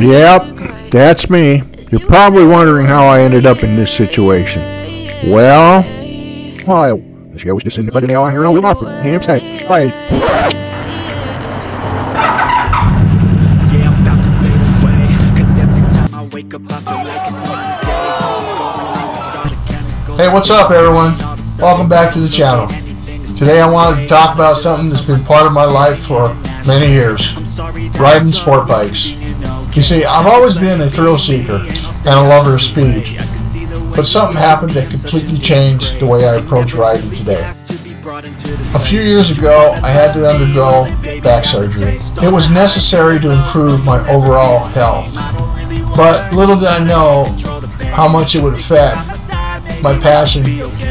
Yep, that's me. You're probably wondering how I ended up in this situation. Well, I was just in the now I hear no up him say, right. Yeah, I'm about to fade away, 'cause every time I wake up I feel like it's Monday. Hey, what's up everyone? Welcome back to the channel. Today I wanted to talk about something that's been part of my life for many years. Riding sport bikes. You see, I've always been a thrill seeker and a lover of speed, but something happened that completely changed the way I approach riding today. A few years ago, I had to undergo back surgery. It was necessary to improve my overall health, but little did I know how much it would affect my passion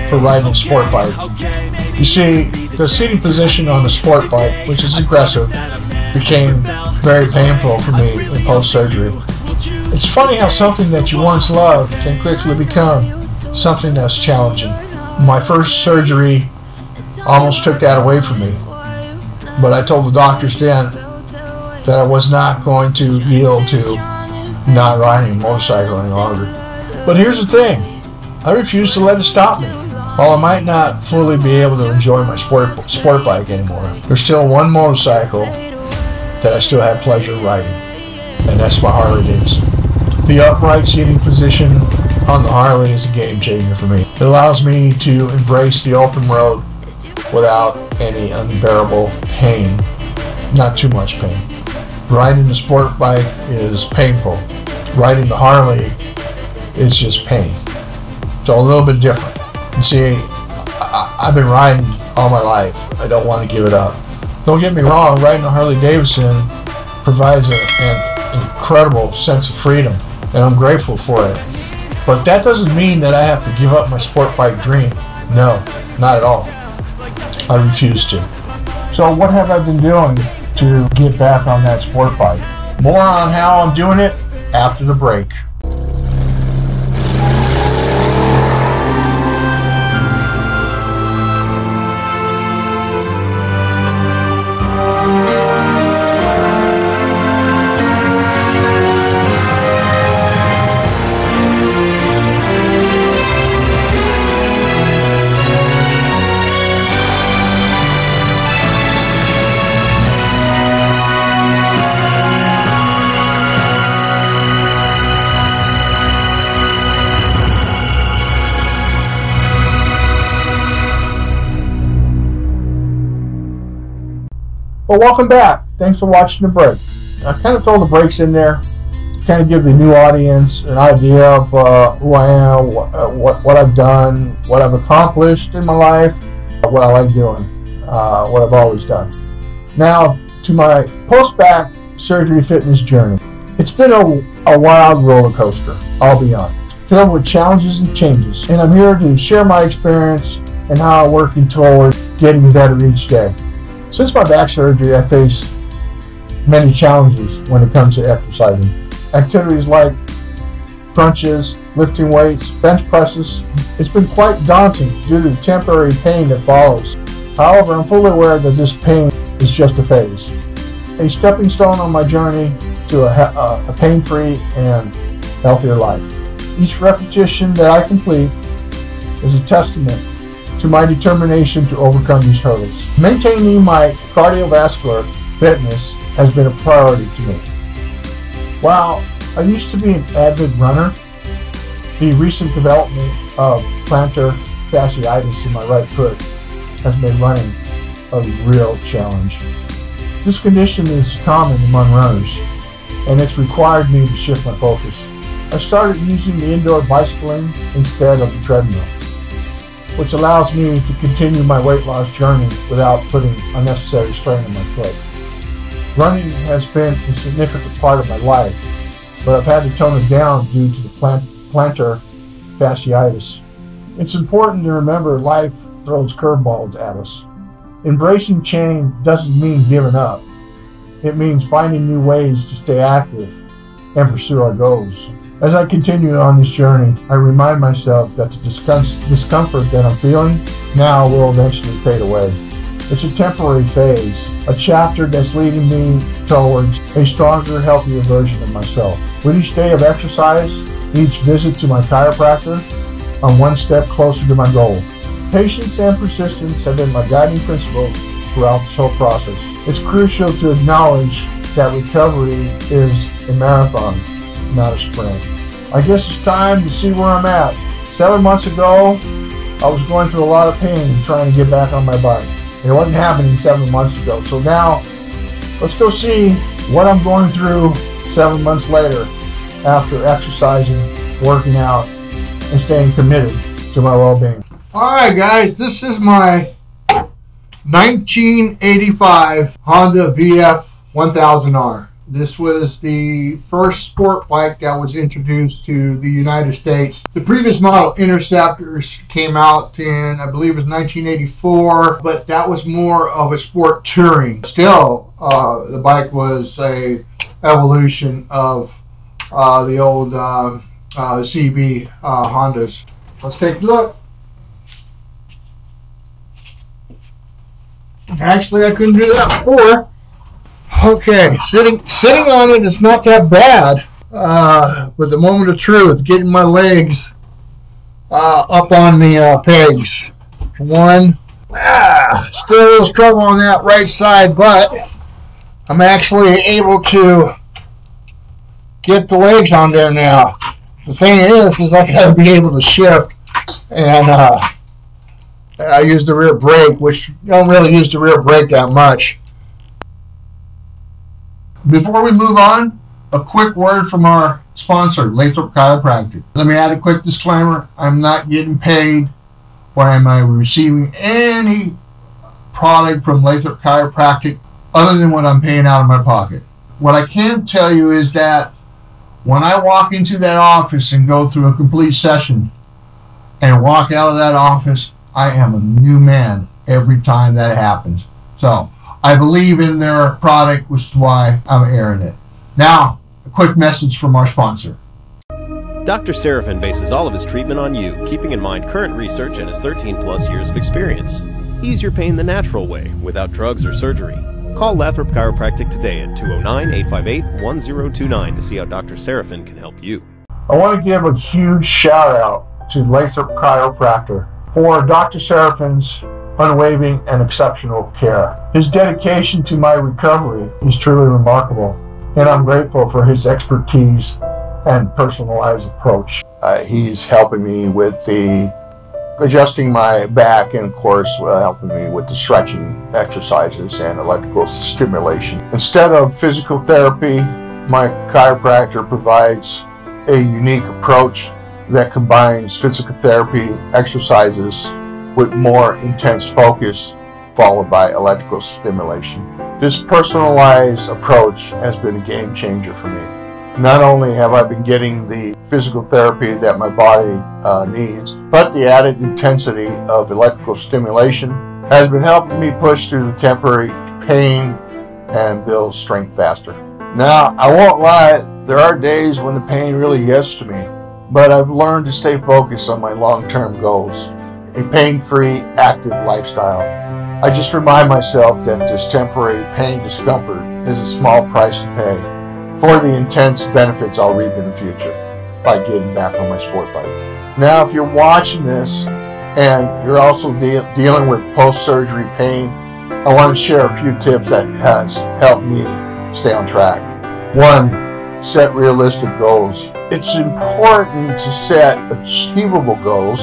for riding a sport bike. You see, the seating position on the sport bike, which is aggressive, became very painful for me in post-surgery. It's funny how something that you once loved can quickly become something that's challenging. My first surgery almost took that away from me, but I told the doctors then that I was not going to yield to not riding a motorcycle any longer. But here's the thing, I refused to let it stop me. While I might not fully be able to enjoy my sport bike anymore, there's still one motorcycle that I still have pleasure riding, and that's my Harley Davidson. The upright seating position on the Harley is a game changer for me. It allows me to embrace the open road without any unbearable pain, not too much pain. Riding the sport bike is painful. Riding the Harley is just pain. So a little bit different. You see, I've been riding all my life. I don't want to give it up. Don't get me wrong, riding a Harley Davidson provides an incredible sense of freedom, and I'm grateful for it. But that doesn't mean that I have to give up my sport bike dream. No, not at all. I refuse to. So what have I been doing to get back on that sport bike? More on how I'm doing it after the break. Well, welcome back. Thanks for watching the break. I kind of throw the breaks in there to kind of give the new audience an idea of who I am, what I've done, what I've accomplished in my life, what I like doing, what I've always done. Now, to my post-back surgery fitness journey. It's been a wild roller coaster, I'll be honest, filled with challenges and changes, and I'm here to share my experience and how I'm working toward getting better each day. Since my back surgery, I faced many challenges when it comes to exercising. Activities like crunches, lifting weights, bench presses. It's been quite daunting due to the temporary pain that follows. However, I'm fully aware that this pain is just a phase, a stepping stone on my journey to a pain-free and healthier life. Each repetition that I complete is a testament to my determination to overcome these hurdles. Maintaining my cardiovascular fitness has been a priority to me. While I used to be an avid runner, the recent development of plantar fasciitis in my right foot has made running a real challenge. This condition is common among runners, and it's required me to shift my focus. I started using the indoor bicycling instead of the treadmill, which allows me to continue my weight loss journey without putting unnecessary strain on my foot. Running has been a significant part of my life, but I've had to tone it down due to the plantar fasciitis. It's important to remember life throws curveballs at us. Embracing change doesn't mean giving up. It means finding new ways to stay active and pursue our goals. As I continue on this journey, I remind myself that the discomfort that I'm feeling now will eventually fade away. It's a temporary phase, a chapter that's leading me towards a stronger, healthier version of myself. With each day of exercise, each visit to my chiropractor, I'm one step closer to my goal. Patience and persistence have been my guiding principles throughout this whole process. It's crucial to acknowledge that recovery is a marathon, not a sprint. I guess it's time to see where I'm at. 7 months ago, I was going through a lot of pain trying to get back on my bike. It wasn't happening 7 months ago. So now, let's go see what I'm going through 7 months later after exercising, working out, and staying committed to my well-being. All right, guys, this is my 1985 Honda VF1000R. This was the first sport bike that was introduced to the United States. The previous model, Interceptors, came out in, I believe it was 1984, but that was more of a sport touring. Still, the bike was a evolution of the old CB Hondas. Let's take a look. Actually, I couldn't do that before. Okay, sitting on it is not that bad, but the moment of truth, getting my legs up on the pegs. One, still a little struggle on that right side, but I'm actually able to get the legs on there now. The thing is I gotta be able to shift, and I use the rear brake, which I don't really use the rear brake that much. Before we move on, a quick word from our sponsor, Lathrop Chiropractic. Let me add a quick disclaimer. I'm not getting paid or am I receiving any product from Lathrop Chiropractic other than what I'm paying out of my pocket. What I can tell you is that when I walk into that office and go through a complete session and walk out of that office, I am a new man every time that happens. So I believe in their product, which is why I'm airing it. Now, a quick message from our sponsor. Dr. Serafin bases all of his treatment on you, keeping in mind current research and his 13-plus years of experience. Ease your pain the natural way, without drugs or surgery. Call Lathrop Chiropractic today at 209-858-1029 to see how Dr. Serafin can help you. I want to give a huge shout-out to Lathrop Chiropractor for Dr. Serafin's unwavering and exceptional care. His dedication to my recovery is truly remarkable, and I'm grateful for his expertise and personalized approach. He's helping me with the adjusting my back, and of course helping me with the stretching exercises and electrical stimulation. Instead of physical therapy, my chiropractor provides a unique approach that combines physical therapy exercises with more intense focus, followed by electrical stimulation. This personalized approach has been a game changer for me. Not only have I been getting the physical therapy that my body needs, but the added intensity of electrical stimulation has been helping me push through the temporary pain and build strength faster. Now, I won't lie, there are days when the pain really gets to me, but I've learned to stay focused on my long-term goals. A pain-free, active lifestyle. I just remind myself that this temporary pain discomfort is a small price to pay for the intense benefits I'll reap in the future by getting back on my sport bike. Now, if you're watching this and you're also dealing with post-surgery pain, I want to share a few tips that has helped me stay on track. One, set realistic goals. It's important to set achievable goals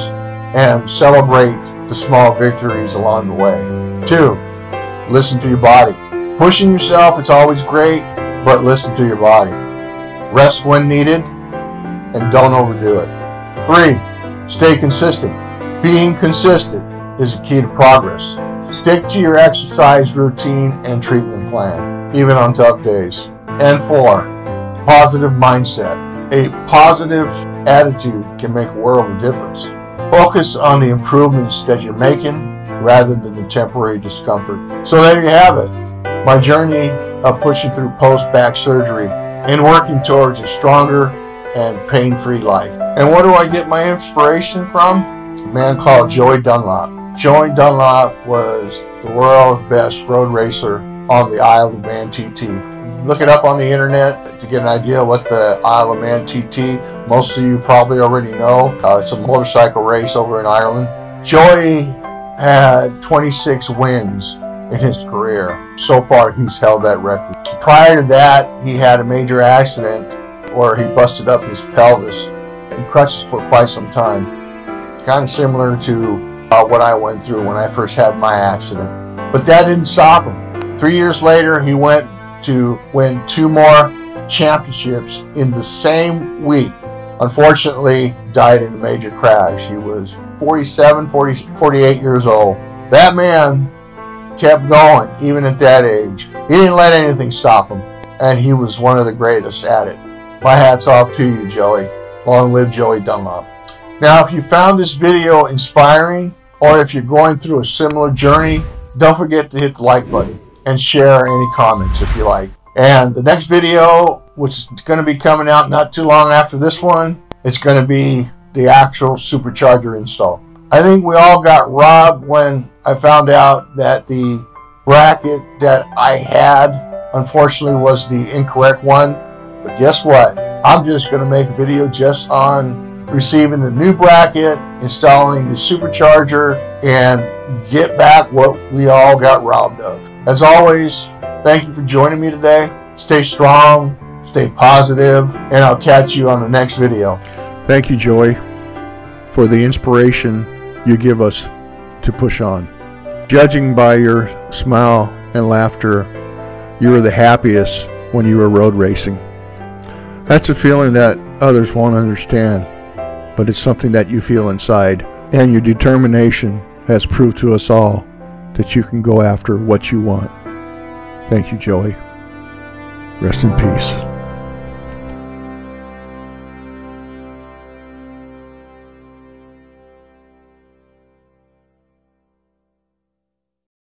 and celebrate the small victories along the way. Two, listen to your body. Pushing yourself is always great, but listen to your body. Rest when needed and don't overdo it. Three, stay consistent. Being consistent is the key to progress. Stick to your exercise routine and treatment plan, even on tough days. And four, positive mindset. A positive attitude can make a world of difference. Focus on the improvements that you're making rather than the temporary discomfort. So there you have it. My journey of pushing through post-back surgery and working towards a stronger and pain-free life. And where do I get my inspiration from? A man called Joey Dunlop. Joey Dunlop was the world's best road racer on the Isle of Man TT. Look it up on the internet to get an idea what the Isle of Man TT, most of you probably already know. It's a motorcycle race over in Ireland. Joey had 26 wins in his career. So far, he's held that record. Prior to that, he had a major accident where he busted up his pelvis and crutches for quite some time. Kind of similar to what I went through when I first had my accident. But that didn't stop him. 3 years later, he went to win 2 more championships in the same week. Unfortunately, died in a major crash. He was 48 years old. That man kept going, even at that age. He didn't let anything stop him, and he was one of the greatest at it. My hat's off to you, Joey. Long live Joey Dunlop. Now, if you found this video inspiring, or if you're going through a similar journey, don't forget to hit the like button and share any comments if you like. And the next video, which is going to be coming out not too long after this one, it's going to be the actual supercharger install. I think we all got robbed when I found out that the bracket that I had, unfortunately, was the incorrect one. But guess what? I'm just going to make a video just on receiving the new bracket, installing the supercharger, and get back what we all got robbed of. As always, thank you for joining me today. Stay strong, stay positive, and I'll catch you on the next video. Thank you, Joey, for the inspiration you give us to push on. Judging by your smile and laughter, you were the happiest when you were road racing. That's a feeling that others won't understand, but it's something that you feel inside, and your determination has proved to us all that you can go after what you want. Thank you, Joey. Rest in peace.